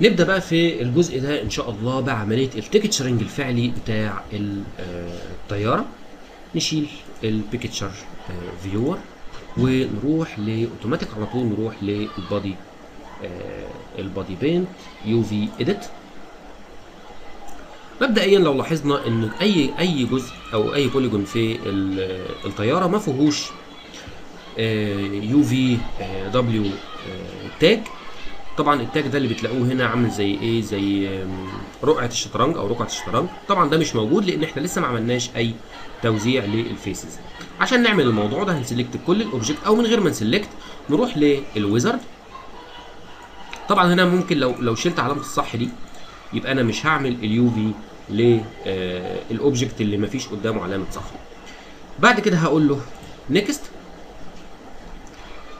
نبدأ بقى في الجزء ده إن شاء الله بعملية التكتشرنج الفعلي بتاع الطيارة. نشيل البيكتشر فيور ونروح لأوتوماتيك على طول، نروح للبادي بينت يو في إيديت. مبدئيا لو لاحظنا إن أي جزء أو أي بوليجون في الطيارة ما فيهوش يو في دبليو تاج. طبعا التاج ده اللي بتلاقوه هنا عامل زي ايه، زي رقعه الشطرنج او رقعه الشطرنج. طبعا ده مش موجود لان احنا لسه ما عملناش اي توزيع للفيسز. عشان نعمل الموضوع ده هنسلكت كل الاوبجكت او من غير ما نسلكت نروح للويزرد. طبعا هنا ممكن لو شلت علامه الصح دي يبقى انا مش هعمل اليو في للاوبجكت اللي ما فيش قدامه علامه صح. بعد كده هقول له نيكست.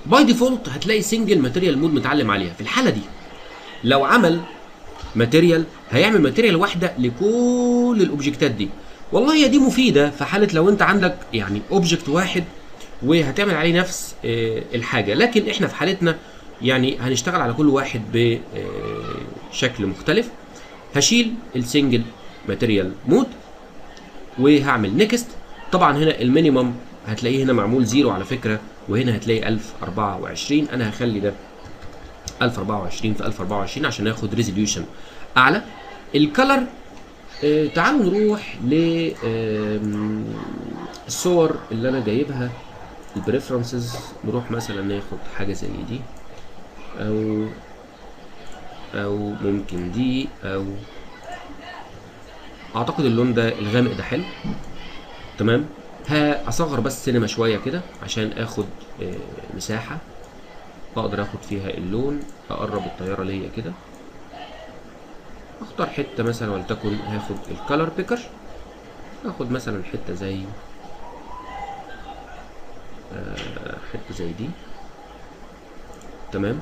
باي ديفولت هتلاقي سنجل ماتيريال مود متعلم عليها. في الحاله دي لو عمل ماتيريال هيعمل ماتيريال واحده لكل الاوبجكتات دي. والله هي دي مفيده في حاله لو انت عندك يعني اوبجكت واحد وهتعمل عليه نفس الحاجه، لكن احنا في حالتنا يعني هنشتغل على كل واحد بشكل مختلف. هشيل السنجل ماتيريال مود وهعمل نيكست. طبعا هنا المينيمم هتلاقيه هنا معمول زيرو على فكره، وهنا هتلاقي 1024. انا هخلي ده 1024 في 1024 عشان ناخد ريزوليوشن اعلى. الكلر تعالوا نروح للصور اللي انا جايبها البريفرنسز. نروح مثلا ناخد حاجه زي دي او ممكن دي، او اعتقد اللون ده الغامق ده حلو. تمام، هصغر بس سينما شويه كده عشان اخد مساحه اقدر اخد فيها اللون. اقرب الطياره ليا كده، اختار حته مثلا ولتكن هاخد الكلر بيكر. اخد مثلا حته زي دي. تمام،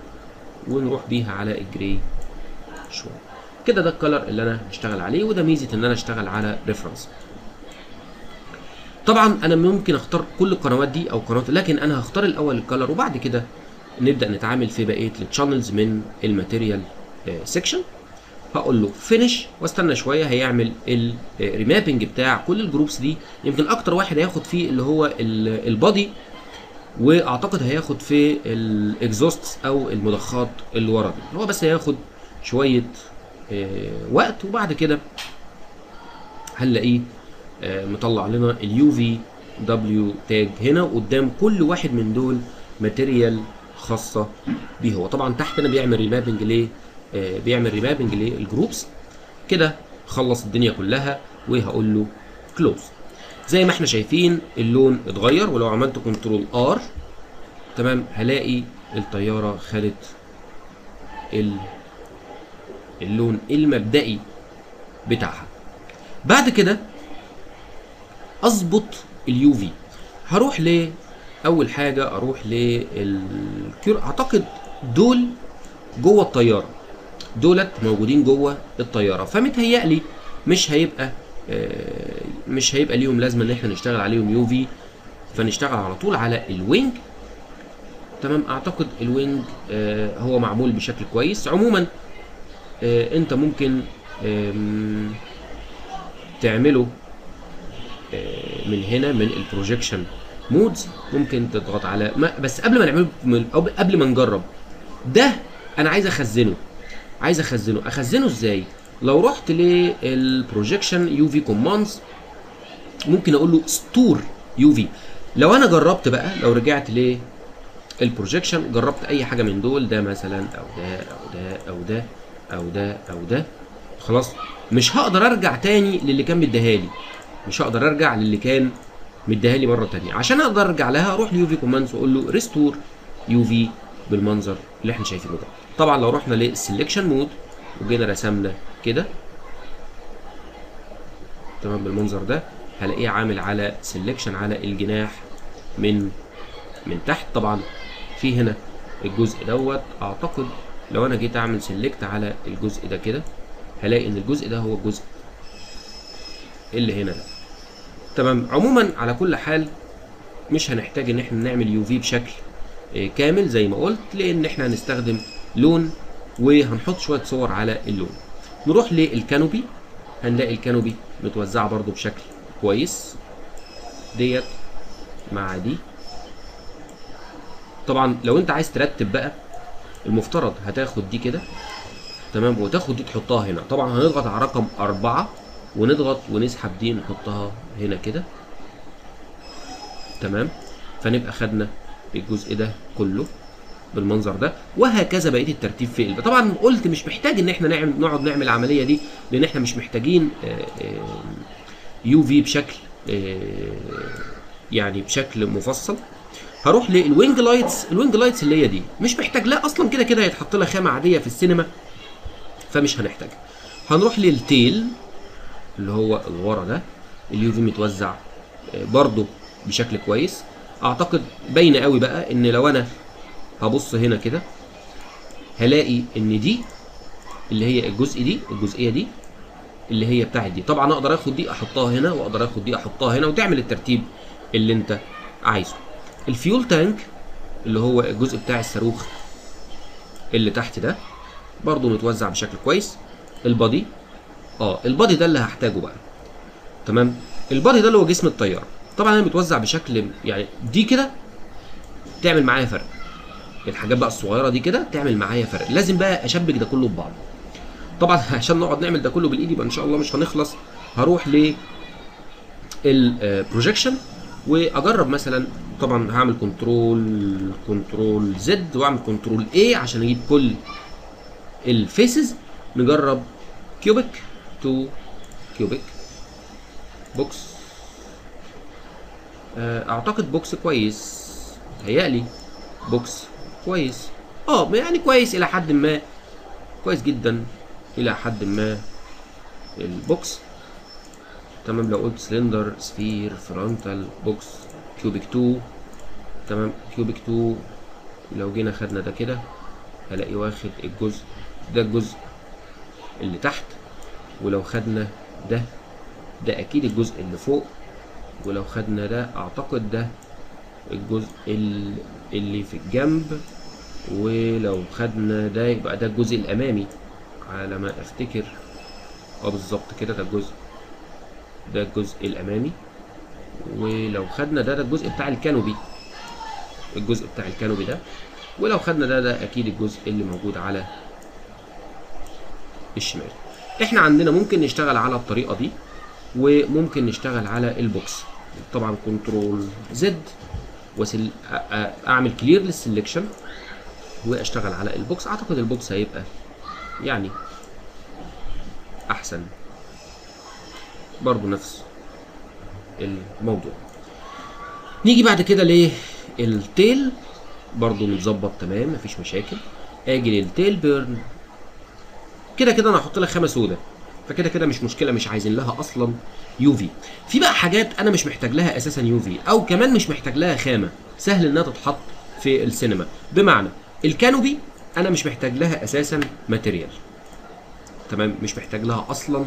ونروح بيها على الجراي شويه كده. ده الكلر اللي انا هشتغل عليه، وده ميزه ان انا اشتغل على ريفرنس. طبعا انا ممكن اختار كل القنوات دي او قنوات، لكن انا هختار الاول الكلر وبعد كده نبدا نتعامل في بقيه التشانلز من الماتيريال سيكشن. هقول له فينيش واستنى شويه هيعمل الريمابنج بتاع كل الجروبس دي. يمكن اكتر واحد هياخد فيه اللي هو البادي، واعتقد هياخد في الاكزوستس او المضخات اللي ورا دي. هو بس هياخد شويه وقت وبعد كده هنلاقيه مطلع لنا اليو في دبليو تاج هنا قدام كل واحد من دول ماتيريال خاصه بيه هو. طبعا تحت هنا بيعمل ريمابنج للجروبس كده. خلص الدنيا كلها وهقول له كلوز. زي ما احنا شايفين اللون اتغير، ولو عملت كنترول ار تمام هلاقي الطياره خدت اللون المبدئي بتاعها. بعد كده اظبط اليو في. هروح اول حاجه اروح للكيور. اعتقد دول جوه الطياره، دولت موجودين جوه الطياره، فمتهيألي مش هيبقى ليهم لازمه ان احنا نشتغل عليهم يو في، فنشتغل على طول على الوينج. تمام، اعتقد الوينج هو معمول بشكل كويس. عموما انت ممكن تعمله من هنا من البروجيكشن مودز. ممكن تضغط على بس قبل ما نعمله او قبل ما نجرب ده انا عايز اخزنه. اخزنه ازاي؟ لو رحت للبروجيكشن يو في كوماندز ممكن اقول له ستور يو في. لو انا جربت بقى، لو رجعت للبروجيكشن جربت اي حاجه من دول، ده مثلا او ده او ده او ده او ده او ده، خلاص مش هقدر ارجع تاني للي كان مديها لي. مره تانية. عشان اقدر ارجع لها اروح ليو في كوماندز واقول له ريستور يو في بالمنظر اللي احنا شايفينه ده. طبعا لو رحنا للسلكشن مود وجينا رسمنا كده تمام بالمنظر ده هلاقيه عامل على سلكشن على الجناح من تحت. طبعا في هنا الجزء دوت، اعتقد لو انا جيت اعمل سلكت على الجزء ده كده هلاقي ان الجزء ده هو الجزء اللي هنا ده. تمام. عموما على كل حال مش هنحتاج ان احنا نعمل يو في بشكل كامل زي ما قلت، لان احنا هنستخدم لون وهنحط شويه صور على اللون. نروح للكانوبي، هنلاقي الكانوبي متوزعه برده بشكل كويس، ديت مع دي. طبعا لو انت عايز ترتب بقى، المفترض هتاخد دي كده تمام، وتاخد دي تحطها هنا. طبعا هنضغط على رقم 4 ونضغط ونسحب دي نحطها هنا كده تمام، فنبقى خدنا الجزء ده كله بالمنظر ده، وهكذا بقيه الترتيب في القلب. طبعا قلت مش محتاج ان احنا نقعد نعمل العمليه دي، لان احنا مش محتاجين يو في بشكل يعني بشكل مفصل. هروح للوينج لايتس. الوينج لايتس اللي هي دي مش محتاج، لا اصلا كده كده هيتحط لها خامه عاديه في السينما فمش هنحتاجها. هنروح للتيل اللي هو الورا ده، اليو في متوزع برضه بشكل كويس. اعتقد باينه قوي بقى ان لو انا هبص هنا كده هلاقي ان دي اللي هي الجزء دي الجزئيه دي اللي هي بتاعت دي. طبعا اقدر اخد دي احطها هنا، واقدر اخد دي احطها هنا، وتعمل الترتيب اللي انت عايزه. الفيول تانك اللي هو الجزء بتاع الصاروخ اللي تحت ده برضه متوزع بشكل كويس. البادي، البادي ده اللي هحتاجه بقى تمام. البادي ده اللي هو جسم الطياره، طبعا انا متوزع بشكل يعني دي كده تعمل معايا فرق، الحاجات بقى الصغيره دي كده تعمل معايا فرق، لازم بقى اشبك ده كله ببعضه. طبعا عشان نقعد نعمل ده كله بالايد يبقى ان شاء الله مش هنخلص. هروح ل البروجكشن واجرب مثلا، طبعا هعمل كنترول زد واعمل كنترول اي عشان اجيب كل الفيسز. نجرب كيوبيك تو كيوبيك بوكس، اعتقد بوكس كويس، متهيألي بوكس كويس، يعني كويس الى حد ما، كويس جدا الى حد ما البوكس تمام. لو قلت سلندر سفير فرونتال بوكس كيوبيك 2 تمام، كيوبيك 2 لو جينا خدنا ده كده هلاقي واخد الجزء ده الجزء اللي تحت، ولو خدنا ده اكيد الجزء اللي فوق، ولو خدنا ده اعتقد ده الجزء اللي في الجنب، ولو خدنا ده يبقى ده الجزء الامامي على ما افتكر. بالظبط كده، ده الجزء الامامي، ولو خدنا ده الجزء بتاع الكانوبي، الجزء بتاع الكانوبي ده، ولو خدنا ده اكيد الجزء اللي موجود على الشمال. احنا عندنا ممكن نشتغل على الطريقه دي، وممكن نشتغل على البوكس. طبعا كنترول زد اعمل كلير للسلكشن واشتغل على البوكس. اعتقد البوكس هيبقى يعني احسن، برضو نفس الموضوع. نيجي بعد كده للتيل، برضو متظبط تمام مفيش مشاكل. اجي للتيل بيرن، كده كده انا هحط لها خامه سوداء، فكده كده مش مشكله، مش عايزين لها اصلا يو في. في بقى حاجات انا مش محتاج لها اساسا يو في، او كمان مش محتاج لها خامه، سهل انها تتحط في السينما. بمعنى الكانوبي انا مش محتاج لها اساسا ماتيريال تمام، مش محتاج لها اصلا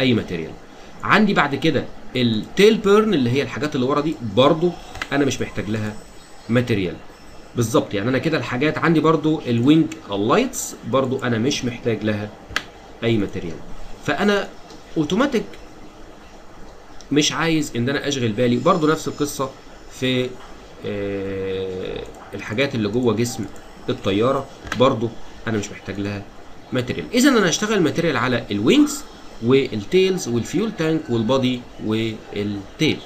اي ماتيريال. عندي بعد كده التيل بيرن اللي هي الحاجات اللي ورا دي، برضو انا مش محتاج لها ماتيريال بالظبط. يعني انا كده الحاجات عندي، برضو الوينج اللايتس برضو انا مش محتاج لها اي ماتيريال، فانا اوتوماتيك مش عايز ان انا اشغل بالي. برضو نفس القصه في الحاجات اللي جوه جسم الطياره، برضو انا مش محتاج لها ماتيريال. اذا انا هشتغل ماتيريال على الوينجز والتيلز والفيول تانك والبادي والتيل.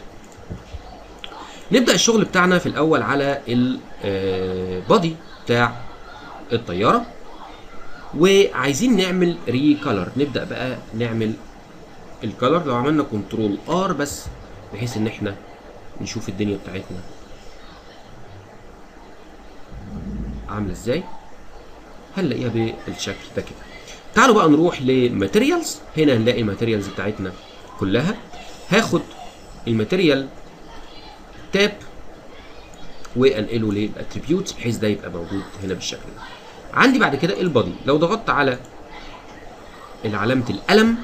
نبدا الشغل بتاعنا في الاول على البادي بتاع الطياره، وعايزين نعمل ريكالر. نبدا بقى نعمل الكالر. لو عملنا كنترول ار بس بحيث ان احنا نشوف الدنيا بتاعتنا عامله ازاي، هنلاقيها بالشكل ده كده. تعالوا بقى نروح لماتيريالز. هنا هنلاقي الماتيريالز بتاعتنا كلها. هاخد الماتيريال تاب وانقله للاتريبيوتس بحيث ده يبقى موجود هنا بالشكل ده. عندي بعد كده البادي، لو ضغطت على علامه القلم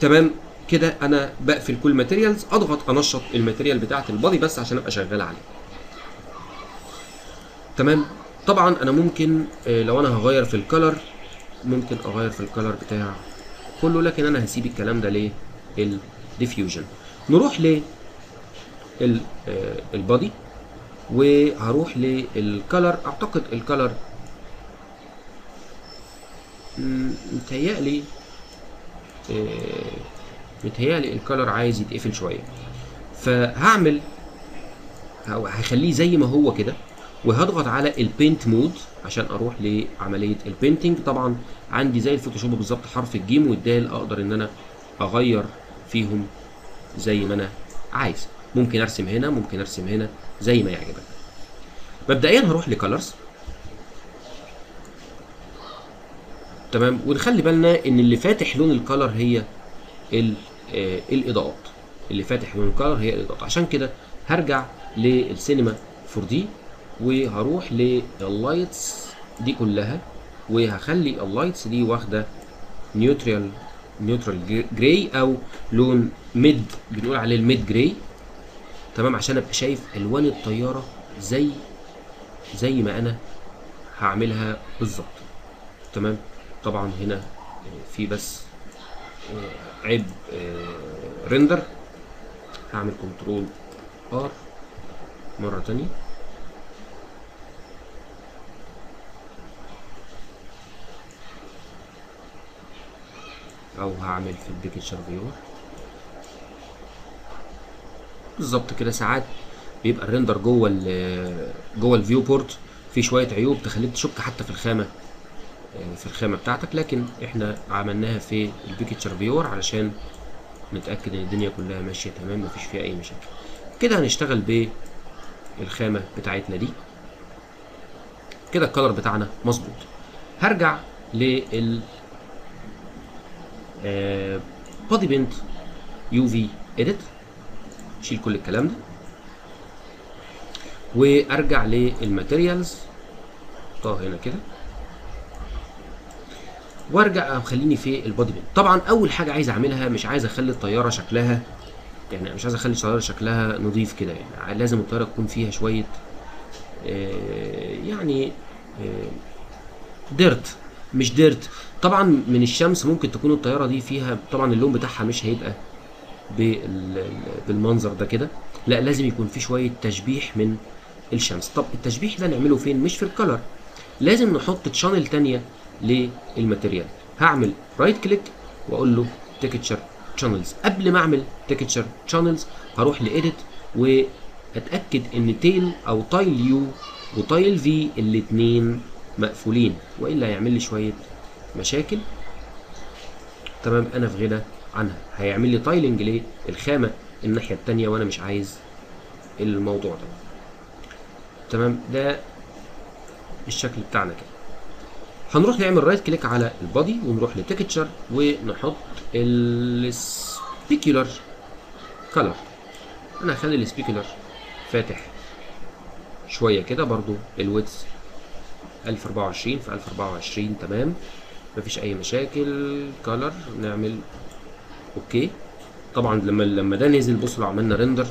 تمام كده انا بقفل كل ماتيريالز، اضغط انشط الماتيريال بتاعه البادي بس عشان ابقى شغال عليه. تمام. طبعا انا ممكن لو انا هغير في الكلر ممكن اغير في الكلر بتاع كله، لكن انا هسيب الكلام ده للديفيوجن. نروح للبادي وهروح للكلر. اعتقد الكلر متهيألي الكلر عايز يتقفل شويه، فهعمل هخليه زي ما هو كده، وهضغط على البينت مود عشان اروح لعمليه البينتنج. طبعا عندي زي الفوتوشوب بالظبط حرف الجيم والدال، اقدر ان انا اغير فيهم زي ما انا عايز. ممكن ارسم هنا، ممكن ارسم هنا، زي ما يعجبك. مبدئيا هروح لكلرز. تمام. ونخلي بالنا ان اللي فاتح لون الكلر هي الاضاءات، اللي فاتح لون الكلر هي الاضاءات. عشان كده هرجع للسينما 4D وهروح لللايتس دي كلها، وهخلي اللايتس دي واخده نيوترال جراي او لون ميد، بنقول عليه الميد جراي. تمام. عشان ابقى شايف الوان الطياره زي ما انا هعملها بالظبط. تمام. طبعا هنا في بس عيب ريندر، هعمل كنترول ار مره ثانيه. او هعمل في البيكتشر فيور بالظبط كده. ساعات بيبقى الريندر جوه الفيو بورت في شويه عيوب تخليك تشك حتى في الخامه بتاعتك، لكن احنا عملناها في البيكتشر فيور علشان نتاكد ان الدنيا كلها ماشيه تمام، مفيش فيها اي مشاكل. كده هنشتغل بالخامه بتاعتنا دي. كده الكلر بتاعنا مظبوط. هرجع لل بادي بنت يو في اديت، شيل كل الكلام ده وارجع للماتيريالز هنا كده، وارجع خليني في البادي بنت. طبعا اول حاجه عايز اعملها، مش عايز اخلي الطياره شكلها نظيف كده، يعني لازم الطياره تكون فيها شويه ديرت، مش ديرت طبعا من الشمس. ممكن تكون الطياره دي فيها، طبعا اللون بتاعها مش هيبقى بالمنظر ده كده، لا لازم يكون في شويه تشبيح من الشمس. طب التشبيح ده نعمله فين؟ مش في الكلر، لازم نحط تشانل ثانيه للماتيريال. هعمل رايت كليك واقول له تكتشر تشانلز. قبل ما اعمل تكتشر تشانلز هروح لإيديت واتاكد ان تيل او تايل يو وتايل في الاثنين مقفولين، والا هيعمل لي شويه مشاكل. تمام. انا في غنى عنها، هيعمل لي تايلنج للخامه الناحيه الثانيه وانا مش عايز الموضوع ده. تمام. ده الشكل بتاعنا كده. هنروح نعمل رايت كليك على البادي ونروح لتكتشر ونحط السبيكيولر كلر. انا هخلي السبيكيولر فاتح شويه كده، برضو الويدث 1024 في 1024. تمام، مفيش اي مشاكل. كلر نعمل اوكي. طبعا لما ده نزل بصوا لو عملنا ريندر.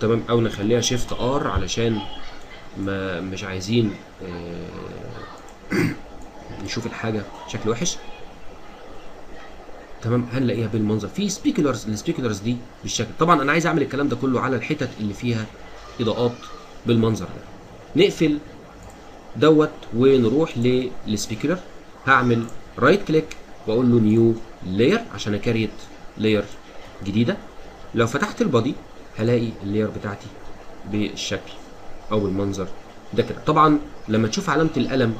تمام. او نخليها شيفت ار علشان ما مش عايزين نشوف الحاجه شكل وحش. تمام. هنلاقيها بالمنظر في سبيكلرز، السبيكلرز دي بالشكل. طبعا انا عايز اعمل الكلام ده كله على الحتت اللي فيها اضاءات بالمنظر ده. نقفل دوت ونروح للسبيكلر. هعمل رايت كليك واقول له نيو لاير عشان اكريت لاير جديده. لو فتحت البادي هلاقي اللاير بتاعتي بالشكل او بالمنظر ده كده. طبعا لما تشوف علامه القلم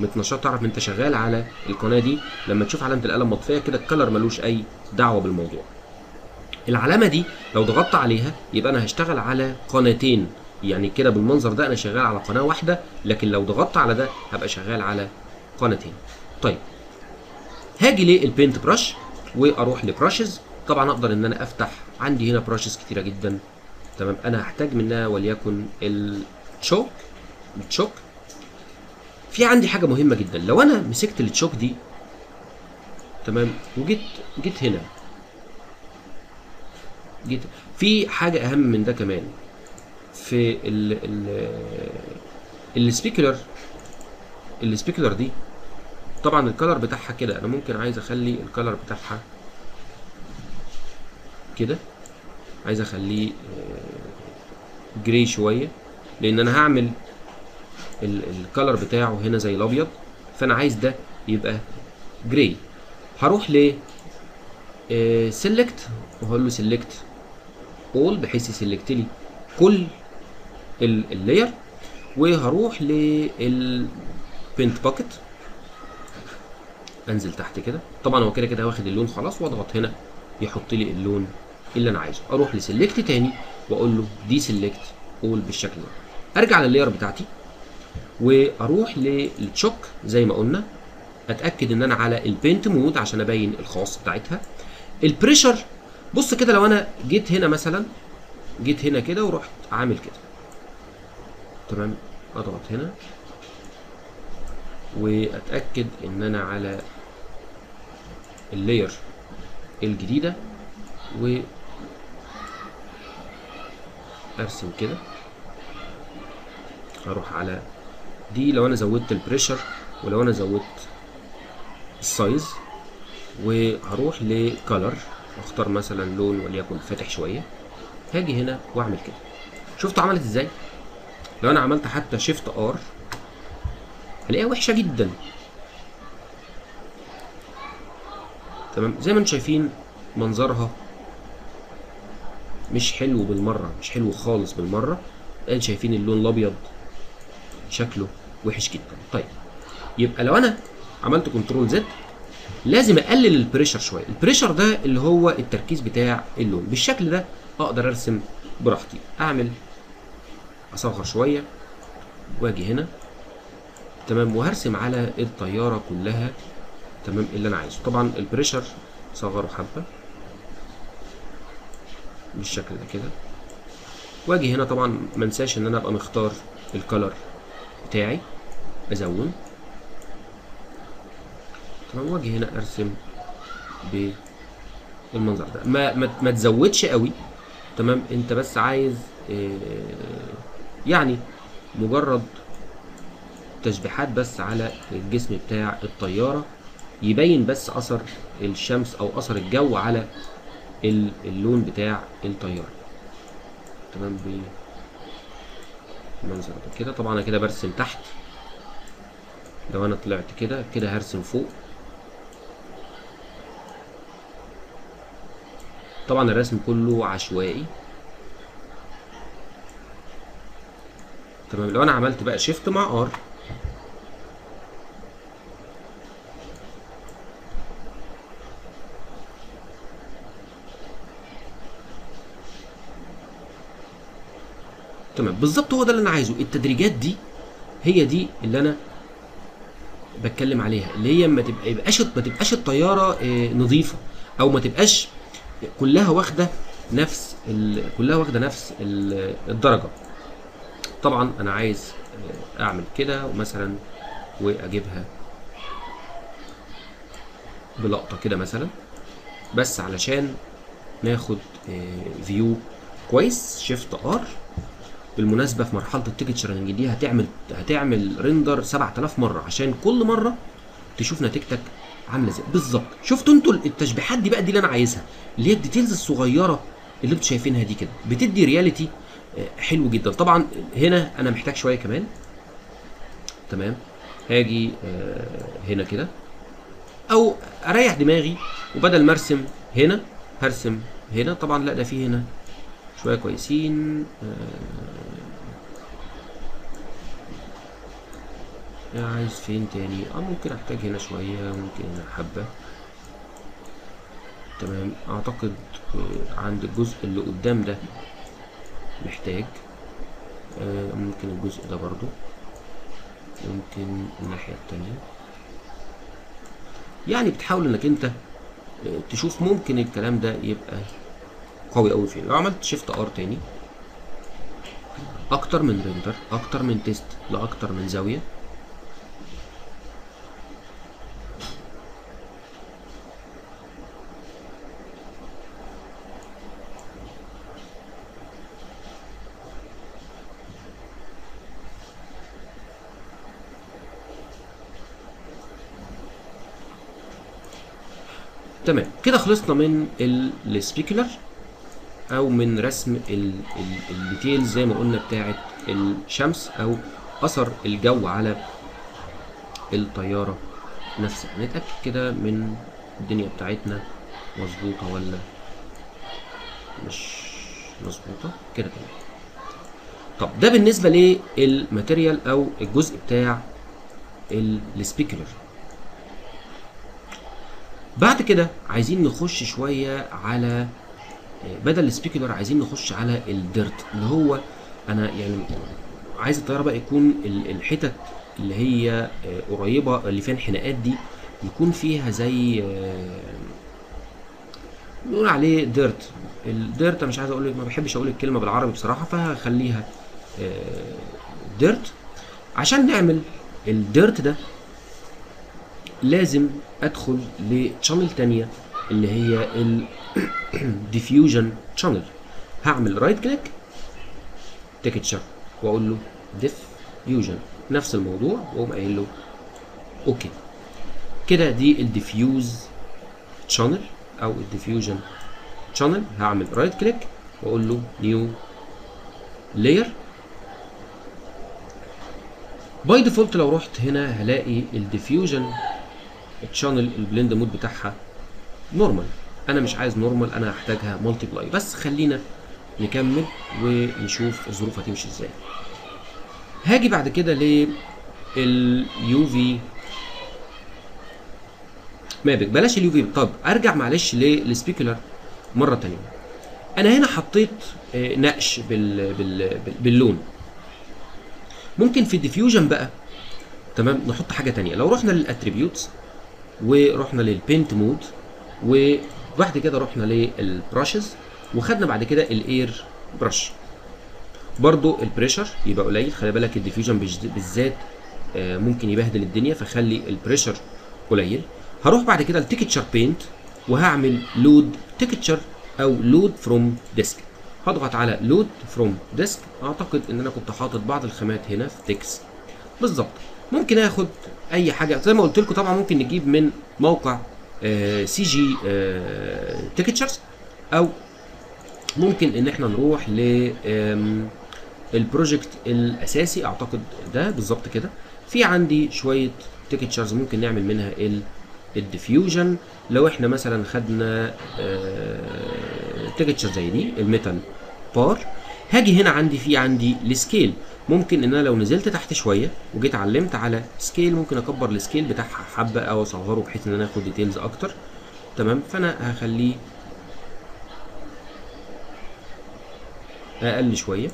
متنشطه تعرف انت شغال على القناه دي. لما تشوف علامه القلم مطفيه كده الكلر ملوش اي دعوه بالموضوع. العلامه دي لو ضغطت عليها يبقى انا هشتغل على قناتين، يعني كده بالمنظر ده انا شغال على قناه واحده، لكن لو ضغطت على ده هبقى شغال على قناتين. طيب هاجي للبينت براش واروح لبراشز. طبعا اقدر ان انا افتح، عندي هنا براشز كتيره جدا. تمام. انا هحتاج منها وليكن التشوك. في عندي حاجه مهمه جدا، لو انا مسكت التشوك دي تمام. وجيت هنا، جيت في حاجه اهم من ده كمان في السبيكلر دي. طبعا الكلر بتاعها كده، انا ممكن عايز اخلي الكلر بتاعها كده، عايز اخليه جراي شويه، لان انا هعمل الكلر بتاعه هنا زي الابيض، فانا عايز ده يبقى جراي. هروح ل سيلكت وهقول له سيلكت اول بحيث يسلكت لي كل اللاير، وهروح للبينت باكيت، انزل تحت كده. طبعا هو كده كده واخد اللون خلاص، واضغط هنا يحط لي اللون اللي انا عايزه. اروح لسلكت تاني واقول له دي سلكت اول بالشكل ده. ارجع لللاير بتاعتي واروح للتشوك زي ما قلنا، اتاكد ان انا على البينت مود عشان ابين الخاص بتاعتها. البريشر بص كده، لو انا جيت هنا مثلا، جيت هنا كده ورحت عامل كده تمام، اضغط هنا واتاكد ان انا على اللاير الجديده، وارسم كده. هروح على دي، لو انا زودت البريشر ولو انا زودت السايز، وهروح لكلر واختار مثلا لون وليكن فاتح شويه، هاجي هنا واعمل كده. شفتوا عملت ازاي؟ لو انا عملت حتى شيفت ار هلاقيها وحشه جدا تمام. زي ما انتم شايفين منظرها مش حلو بالمره، مش حلو خالص بالمره. انتم شايفين اللون الابيض شكله وحش جدا. طيب يبقى لو انا عملت كنترول زد لازم اقلل البريشر شويه. البريشر ده اللي هو التركيز بتاع اللون. بالشكل ده اقدر ارسم براحتي، اعمل اصغر شويه واجي هنا تمام، وهرسم على الطياره كلها تمام اللي انا عايزه. طبعا البريشر صغره حبه بالشكل ده كده، واجي هنا. طبعا ما انساش ان انا ابقى مختار الكلر بتاعي، ازون تمام، واجي هنا ارسم بالمنظر ده. ما تزودش قوي تمام، انت بس عايز يعني مجرد تشبيحات بس على الجسم بتاع الطياره، يبين بس اثر الشمس او اثر الجو على اللون بتاع الطياره تمام بالمنظر ده كده. طبعا انا كده برسم تحت، لو انا طلعت كده كده هرسم فوق. طبعا الرسم كله عشوائي تمام. لو انا عملت بقى شيفت مع ار تمام، بالظبط هو ده اللي انا عايزه. التدريجات دي هي دي اللي انا بتكلم عليها، اللي هي ما تبقاش الطياره نظيفه، او ما تبقاش كلها واخده نفس الدرجه. طبعا انا عايز اعمل كده ومثلا واجيبها بلقطه كده مثلا، بس علشان ناخد فيو كويس. شيفت ار بالمناسبه في مرحله التكتشرنج دي هتعمل ريندر 7000 مره، عشان كل مره تشوف نتيجتك عامله ازاي بالظبط. شفتوا انتوا التشبيحات دي بقى، دي اللي انا عايزها، اللي هي الديتيلز الصغيره اللي انتوا شايفينها دي كده، بتدي رياليتي حلو جدا. طبعا هنا انا محتاج شويه كمان تمام، هاجي هنا كده، او اريح دماغي وبدل ما ارسم هنا هرسم هنا. طبعا لا، ده في هنا شويه كويسين عايز فين تاني؟ ممكن احتاج هنا شويه، ممكن هنا حبه تمام. اعتقد عند الجزء اللي قدام ده محتاج، ممكن الجزء ده برضو، ممكن الناحيه التانيه. يعني بتحاول انك انت تشوف ممكن الكلام ده يبقى قوي قوي فين. لو عملت شيفت ار تاني، اكتر من ريندر، اكتر من تيست، لاكتر من زاويه تمام كده خلصنا من السبيكولر او من رسم الديتيلز زي ما قلنا بتاعه الشمس او اثر الجو على الطياره نفسها. نتاكد كده من الدنيا بتاعتنا مظبوطه ولا مش مظبوطه كده تمام. طب ده بالنسبه للماتيريال او الجزء بتاع السبيكولر. بعد كده عايزين نخش شويه على بدل السبيكولر عايزين نخش على الديرت اللي هو انا يعني عايز الطياره بقى يكون الحتت اللي هي قريبه اللي فيها الحناقات دي يكون فيها زي نقول عليه ديرت. الديرت مش عايز اقول ما بحبش اقول الكلمه بالعربي بصراحه فهخليها ديرت. عشان نعمل الديرت ده لازم ادخل لتشانل تانية اللي هي الديفيوجن تشانل. هعمل رايت كليك تكتشر واقول له ديفيوجن نفس الموضوع واقوم قايل له اوكي. كده دي الديفيوز تشانل او الديفيوجن شانل. هعمل رايت كليك واقول له نيو لاير. باي ديفولت لو رحت هنا هلاقي الديفيوجن الشانل البلند مود بتاعها نورمال. انا مش عايز نورمال انا هحتاجها مالتي بلاي. بس خلينا نكمل ونشوف الظروف هتمشي ازاي. هاجي بعد كده لليو في مابك. بلاش اليو في. طب ارجع معلش للسبيكولر مرة تانية. أنا هنا حطيت نقش باللون. ممكن في الديفيوجن بقى تمام نحط حاجة تانية. لو رحنا للاتريبيوتس ورحنا للبينت مود وبعد كده رحنا للبراشز وخدنا بعد كده الاير برش. برضو البريشر يبقى قليل. خلي بالك الديفيوجن بالذات ممكن يبهدل الدنيا فخلي البريشر قليل. هروح بعد كده لتكتشر بينت وهعمل لود تكتشر او لود فروم ديسك. هضغط على لود فروم ديسك. اعتقد ان انا كنت حاطط بعض الخامات هنا في تكس بالظبط. ممكن اخد اي حاجه زي ما قلت لكم. طبعا ممكن نجيب من موقع سي جي تكتشرز او ممكن ان احنا نروح ل البروجكت الاساسي. اعتقد ده بالظبط كده. في عندي شويه تكتشرز ممكن نعمل منها الديفيوجن. لو احنا مثلا خدنا تكتشر زي دي الميتال بار. هاجي هنا عندي في عندي السكيل. ممكن ان انا لو نزلت تحت شويه وجيت علمت على سكيل ممكن اكبر السكيل بتاعها حبه او اصغره بحيث ان انا اخد ديتيلز اكتر تمام. فانا هخليه اقل شويه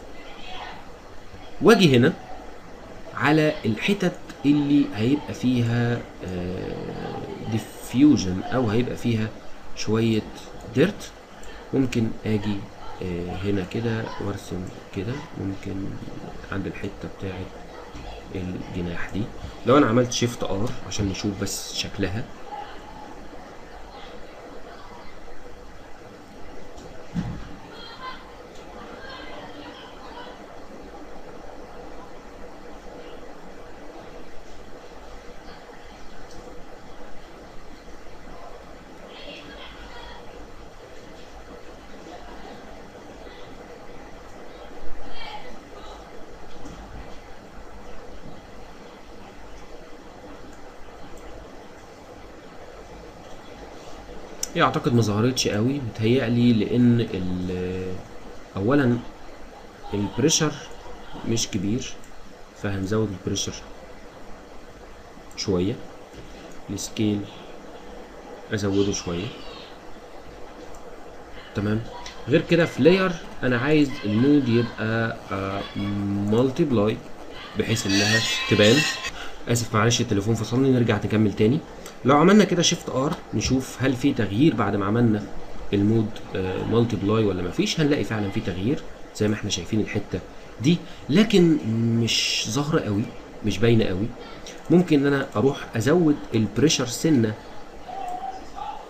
واجي هنا على الحتت اللي هيبقى فيها ديفيوجن او هيبقى فيها شويه ديرت. ممكن اجي هنا كده وارسم كده. ممكن عند الحته بتاعت الجناح دي لو انا عملت شيفت ار عشان نشوف بس شكلها. اعتقد ما ظهرتش قوي متهيألي لان اولا البريشر مش كبير فهنزود البريشر شويه. السكيل ازوده شويه تمام. غير كده في لاير انا عايز المود يبقى مالتي بلاي بحيث انها تبان. اسف معلش التليفون فصلني. نرجع نكمل تاني. لو عملنا كده شيفت ار نشوف هل في تغيير بعد ما عملنا المود مالتي بلاي ولا مفيش. هنلاقي فعلا في تغيير زي ما احنا شايفين الحته دي لكن مش ظاهره قوي مش باينه قوي. ممكن ان انا اروح ازود البريشر سنه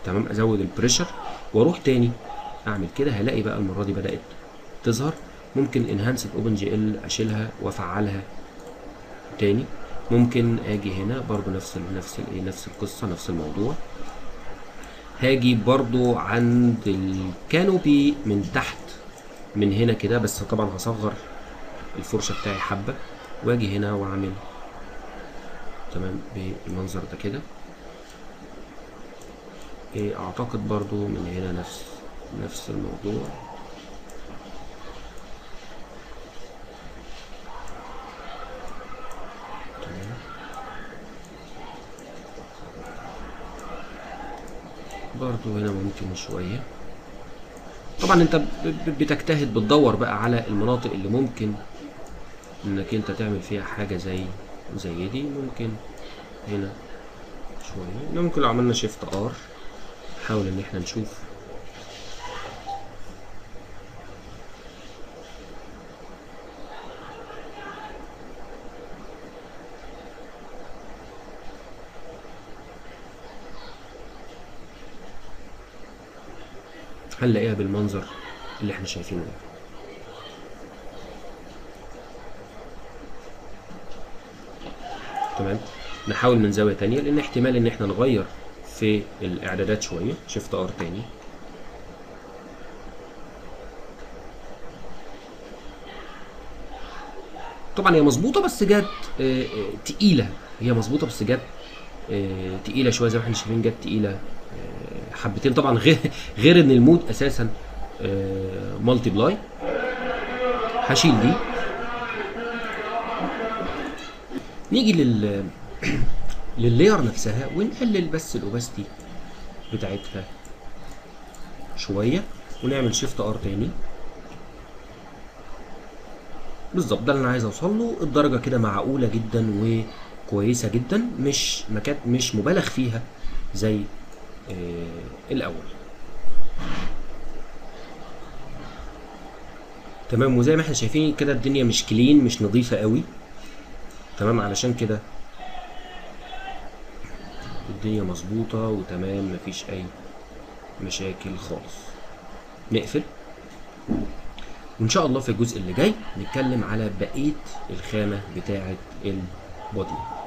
تمام. ازود البريشر واروح تاني اعمل كده. هلاقي بقى المره دي بدات تظهر. ممكن انهانس اوبن جي ال اشيلها وافعلها تاني. ممكن اجي هنا برضو نفس القصه نفس الموضوع. هاجيب برضو عند الكانوبي من تحت من هنا كده، بس طبعا هصغر الفرشة بتاعي حبة، واجي هنا واعمل تمام بالمنظر ده كده. اعتقد برضو من هنا نفس الموضوع. برضو هنا ممكن شوية. طبعا انت بتجتهد، بتدور بقى على المناطق اللي ممكن انك انت تعمل فيها حاجة زي دي. ممكن هنا شوية، ممكن لو عملنا شيفت ار نحاول ان احنا نشوف. هنلاقيها بالمنظر اللي احنا شايفينه ده. تمام، نحاول من زاوية تانية لأن احتمال إن احنا نغير في الإعدادات شوية. شيفت ار تاني. طبعا هي مظبوطة بس جت تقيلة، هي مظبوطة بس جت تقيلة شوية زي ما احنا شايفين، جت تقيلة حبتين. طبعا غير ان المود اساسا مالتي بلاي. هشيل دي، نيجي لللاير نفسها ونقلل بس الاوباستي بتاعتها شويه، ونعمل شيفت ار تاني. بالظبط ده اللي انا عايز اوصل له، الدرجه كده معقوله جدا وكويسه جدا، مش مبالغ فيها زي الاول. تمام، وزي ما احنا شايفين كده الدنيا مش كلين، مش نظيفه قوي. تمام، علشان كده الدنيا مظبوطه وتمام، مفيش اي مشاكل خالص. نقفل، وان شاء الله في الجزء اللي جاي نتكلم على بقيه الخامه بتاعه البودي.